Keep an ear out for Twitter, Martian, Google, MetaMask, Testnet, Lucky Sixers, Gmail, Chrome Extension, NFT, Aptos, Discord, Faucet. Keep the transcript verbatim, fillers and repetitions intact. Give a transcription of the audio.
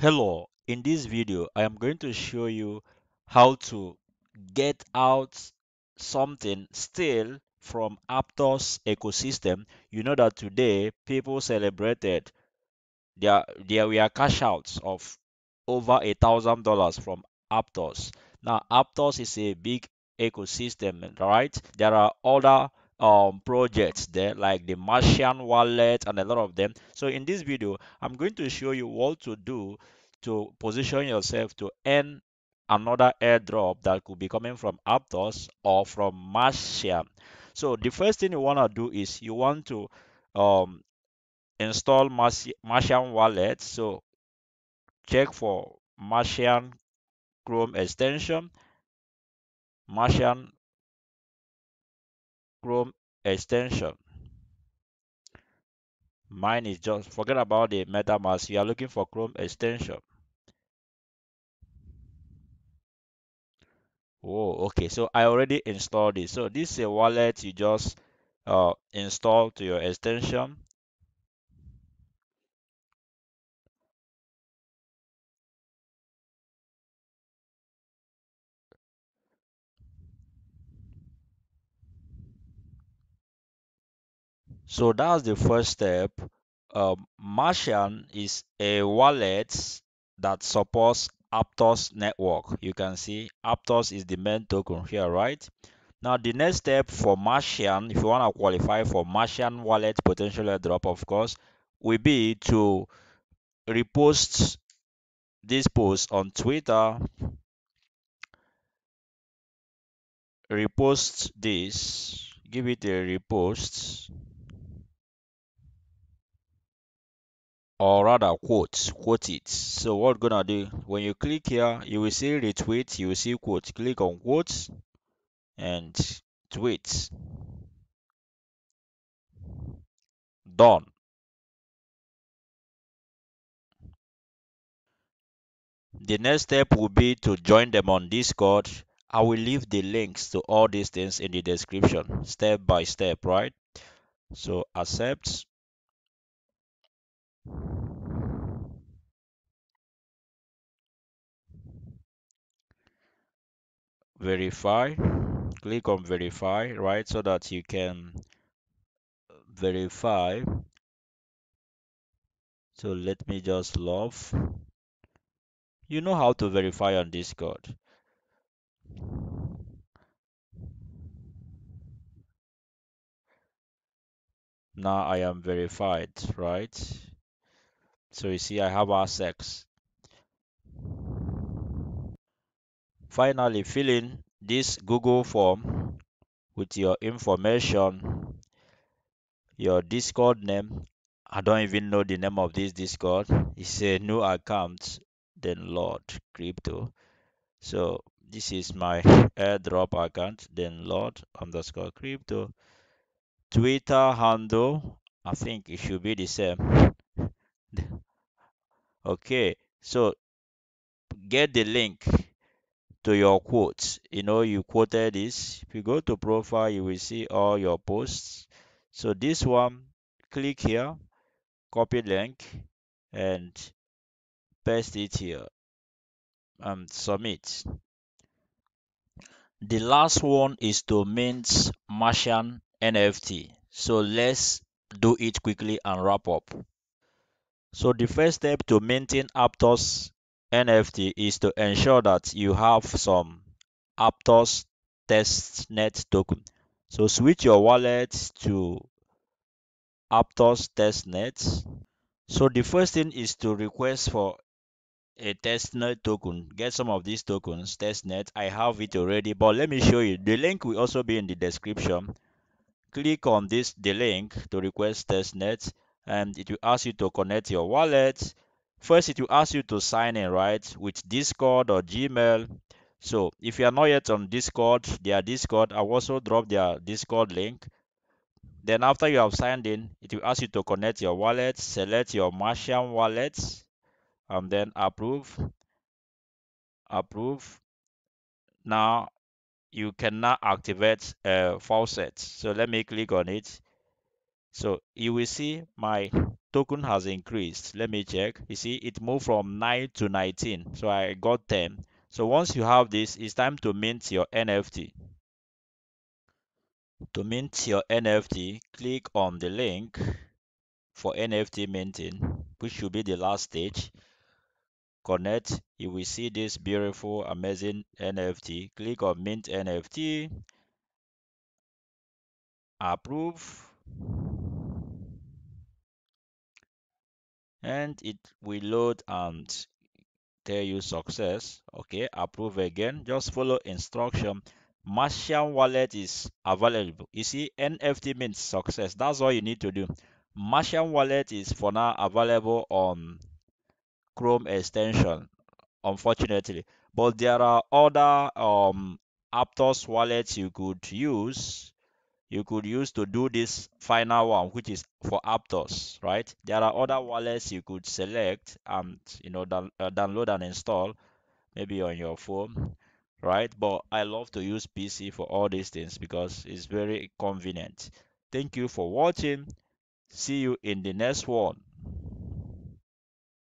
Hello, in this video, I am going to show you how to get out something still from Aptos ecosystem. You know that today people celebrated there, there were cash outs of over a thousand dollars from Aptos. Now, Aptos is a big ecosystem, right? There are other um projects there like the Martian wallet and a lot of them. So in this video I'm going to show you what to do to position yourself to earn another airdrop that could be coming from Aptos or from Martian. So the first thing you want to do is you want to um install Martian wallet. So check for Martian Chrome extension, Martian Chrome extension. Mine is just, forget about the MetaMask, you are looking for Chrome extension. Oh, okay, so I already installed it. So this is a wallet you just uh, install to your extension. So that's the first step. Um, Martian is a wallet that supports Aptos network. You can see Aptos is the main token here, right? Now the next step for Martian, if you want to qualify for Martian wallet potential airdrop, of course, will be to repost this post on Twitter. Repost this, give it a repost. Or rather quote, quote it. So what we're gonna do, when you click here, you will see retweet, you will see quote. Click on quote and tweet. Done. The next step will be to join them on Discord. I will leave the links to all these things in the description, step by step, right? So accept. Verify, click on verify, right, so that you can verify. So let me just love, you know how to verify on Discord. Now I am verified, right? So you see I have access. Finally, fill in this Google form with your information, your Discord name. I don't even know the name of this Discord. It's a new account, then Lord Crypto. So this is my airdrop account, then Lord underscore Crypto. Twitter handle, I think it should be the same. Okay, so get the link to your quotes. You know, you quoted this. If you go to profile, you will see all your posts. So this one, click here, copy link and paste it here and submit. The last one is to mint Martian N F T. So let's do it quickly and wrap up. So the first step to minting Aptos N F T is to ensure that you have some Aptos Testnet token. So switch your wallet to Aptos Testnet. So the first thing is to request for a Testnet token. Get some of these tokens, Testnet. I have it already, but let me show you. The link will also be in the description. Click on this, the link to request Testnet, and it will ask you to connect your wallet. First, it will ask you to sign in, right, with Discord or Gmail. So if you are not yet on Discord, their Discord, I also drop their Discord link. Then after you have signed in, it will ask you to connect your wallet, select your Martian wallet, and then approve, approve. Now you can now activate uh, Faucet. So let me click on it. So you will see my token has increased. Let me check. You see, it moved from nine to nineteen. So I got ten. So once you have this, it's time to mint your N F T. To mint your N F T, click on the link for N F T minting, which should be the last stage. Connect. You will see this beautiful, amazing N F T. Click on mint N F T. Approve. And it will load and tell you success. Okay, approve again. Just follow instruction. Martian wallet is available. You see, N F T means success. That's all you need to do. Martian wallet is for now available on Chrome extension, unfortunately. But there are other um, Aptos wallets you could use. You could use to do this final one, which is for Aptos, right? There are other wallets you could select and, you know, down, uh, download and install, maybe on your phone, right? But I love to use P C for all these things because it's very convenient. Thank you for watching. See you in the next one.